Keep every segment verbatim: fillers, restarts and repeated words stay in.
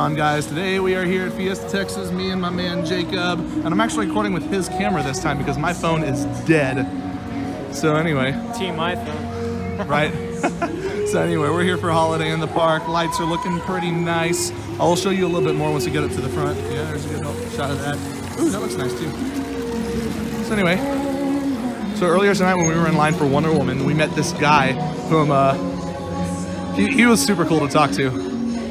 on, guys? Today we are here at Fiesta Texas, me and my man Jacob, and I'm actually recording with his camera this time because my phone is dead. So anyway. Team iPhone. Right? So anyway, we're here for Holiday in the Park. Lights are looking pretty nice. I'll show you a little bit more once we get up to the front. Yeah, there's a good shot of that. Ooh, that looks nice too. So anyway, so earlier tonight when we were in line for Wonder Woman, we met this guy whom, uh, he, he was super cool to talk to.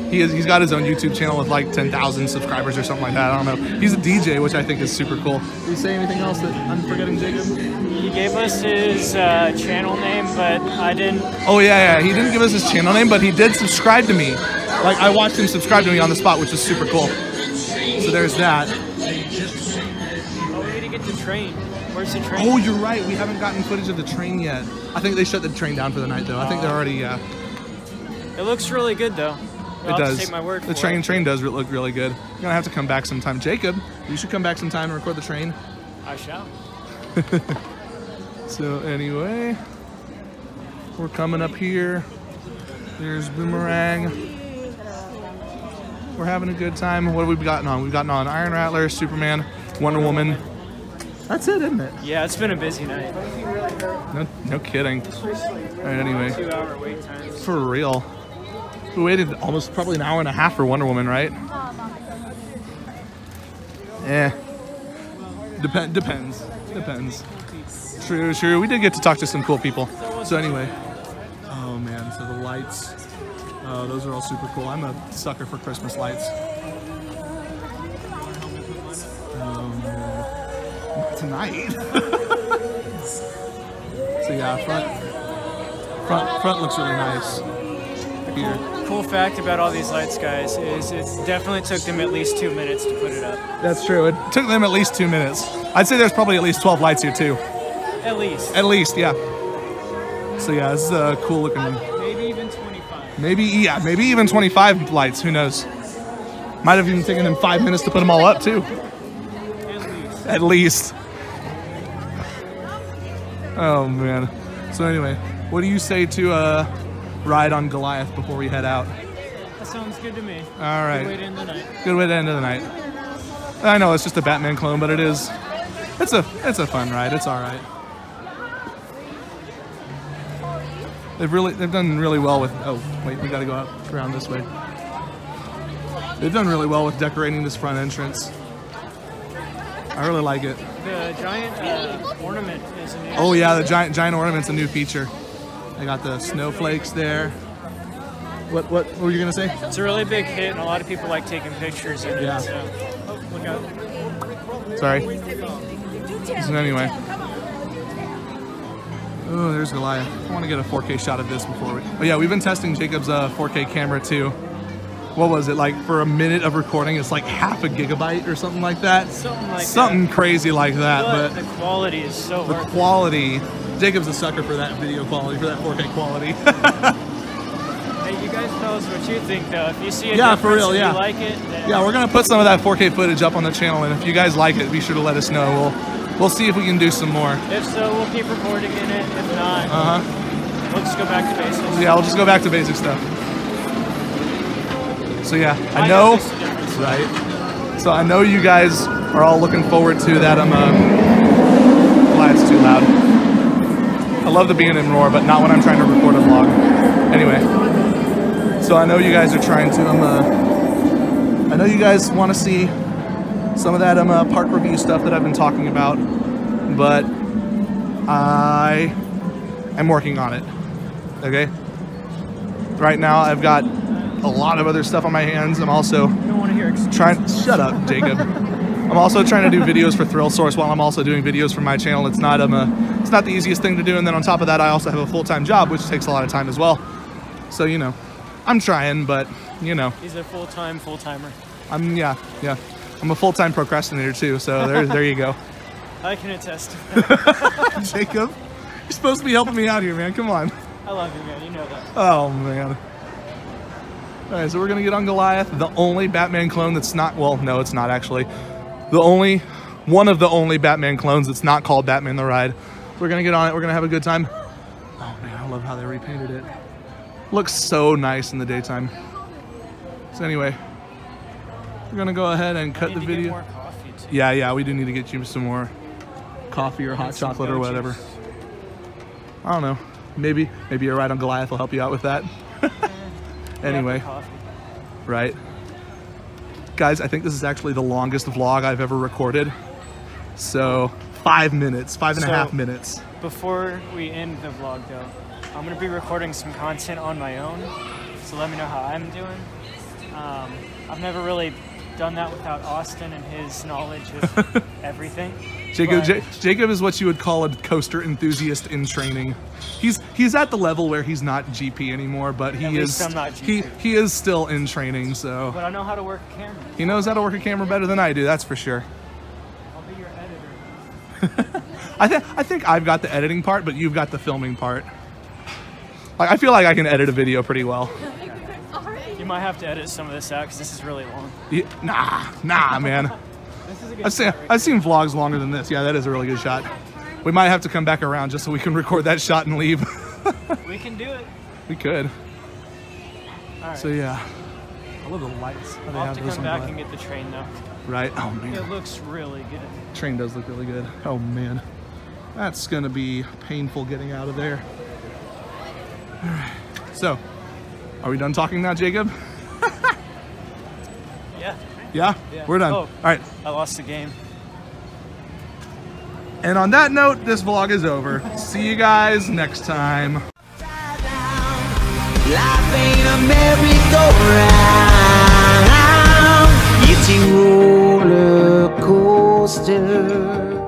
He is, he's got his own YouTube channel with like ten thousand subscribers or something like that. I don't know. He's a D J, which I think is super cool. Did you say anything else that I'm forgetting, Jacob? He gave us his uh, channel name, but I didn't. Oh, yeah, yeah. He didn't give us his channel name, but he did subscribe to me. Like, I watched him subscribe to me on the spot, which was super cool. So there's that. Oh, we need to get the train. Where's the train? Oh, you're right. We haven't gotten footage of the train yet. I think they shut the train down for the night, though. I think they're already... Uh... It looks really good, though. It does. Take my word the train it. train does look really good. You're gonna have to come back sometime. Jacob, you should come back sometime and record the train. I shall. So anyway, we're coming up here. There's Boomerang. We're having a good time. What have we gotten on? We've gotten on Iron Rattler, Superman, Wonder Woman. That's it, isn't it? Yeah, it's been a busy night. No, no kidding. All right, anyway. Two hour wait time. For real. We waited almost probably an hour and a half for Wonder Woman, right? Eh. Dep depends. Depends. True, true. We did get to talk to some cool people. So anyway. Oh, man. So the lights. Oh, those are all super cool. I'm a sucker for Christmas lights. Um, tonight. So yeah, front, front, front looks really nice. Here. Cool fact about all these lights, guys, is it definitely took them at least two minutes to put it up. That's true. It took them at least two minutes. I'd say there's probably at least twelve lights here, too. At least. At least, yeah. So, yeah, this is a cool looking one. Maybe even twenty-five. Maybe, yeah, maybe even twenty-five lights. Who knows? Might have even taken them five minutes to put them all up, too. At least. At least. Oh, man. So, anyway, what do you say to, uh... ride on Goliath before we head out? That sounds good to me. All right. Good way to end the night. Good way to end the night. I know it's just a Batman clone, but it is. It's a it's a fun ride. It's all right. They've really they've done really well with. Oh wait, we got to go out around this way. They've done really well with decorating this front entrance. I really like it. The giant uh, ornament is a new. Oh yeah, the giant giant ornament's a new feature. I got the snowflakes there. What, what, what were you gonna say? It's a really big hit, and a lot of people like taking pictures in yeah. it. So. Oh, look out! Sorry. So anyway, oh, there's Goliath. I want to get a four K shot of this before we. Oh yeah, we've been testing Jacob's uh, four K camera too. What was it like for a minute of recording? It's like half a gigabyte or something like that. Something like something that. crazy like that. But, but the quality is so. The worth quality. It. Jacob's a sucker for that video quality, for that four K quality. Hey, you guys tell us what you think, though. If you see it, yeah, for real, yeah. If you like it, then... yeah, we're gonna put some of that four K footage up on the channel, and if you guys like it, be sure to let us know. We'll we'll see if we can do some more. If so, we'll keep recording in it. If not, uh huh, we'll just go back to basics. Yeah, we'll just go back to basic stuff. So yeah, I, I know, know right? So I know you guys are all looking forward to that. I'm uh, glad it's too loud. I love the B and M roar, but not when I'm trying to record a vlog. Anyway, so I know you guys are trying to, um, uh, I know you guys want to see some of that um, uh, park review stuff that I've been talking about, but I am working on it, okay? Right now, I've got a lot of other stuff on my hands. I'm also trying, shut up, Jacob. I'm also trying to do videos for Thrill Source while I'm also doing videos for my channel. It's not um, a, it's not the easiest thing to do. And then on top of that, I also have a full-time job, which takes a lot of time as well. So, you know, I'm trying, but, you know. He's a full-time full-timer. I'm, yeah, yeah. I'm a full-time procrastinator, too. So there, there you go. I can attest to that. Jacob, you're supposed to be helping me out here, man. Come on. I love you, man. You know that. Oh, man. All right, so we're going to get on Goliath, the only Batman clone that's not, well, no, it's not actually. The only, one of the only Batman clones that's not called Batman the Ride. We're gonna get on it, we're gonna have a good time. Oh man, I love how they repainted it. Looks so nice in the daytime. So anyway, We're gonna go ahead and cut the video. More coffee too. Yeah, yeah, we do need to get you some more coffee or hot chocolate or whatever. Juice. I don't know. Maybe, maybe a ride on Goliath will help you out with that. Anyway, right, guys. I think this is actually the longest vlog I've ever recorded. So five minutes, five and so, a half minutes. Before we end the vlog, though, I'm gonna be recording some content on my own. So let me know how I'm doing. Um, I've never really done that without Austin and his knowledge of everything. Jacob, J Jacob is what you would call a coaster enthusiast in training. He's he's at the level where he's not G P anymore, but he is I'm not G P. he he is still in training. So. But I know how to work a camera. He knows how to work a camera better than I do. That's for sure. I'll be your editor. I think I think I've got the editing part, but you've got the filming part. Like I feel like I can edit a video pretty well. You might have to edit some of this out because this is really long. Yeah, nah, nah, man. This is a good I've, seen, right I've seen vlogs longer than this. Yeah, that is a really good shot. We might have to come back around just so we can record that shot and leave. We can do it. We could. All right. So, yeah. I love the lights. I'll have to come back and get the train, though. Right. Oh, man. It looks really good. Train does look really good. Oh, man. That's going to be painful getting out of there. All right. So, are we done talking now, Jacob? Yeah. Yeah? Yeah, we're done. Oh, all right. I lost the game. And on that note, this vlog is over. See you guys next time. Life ain't a merry-go-round. It's a roller coaster.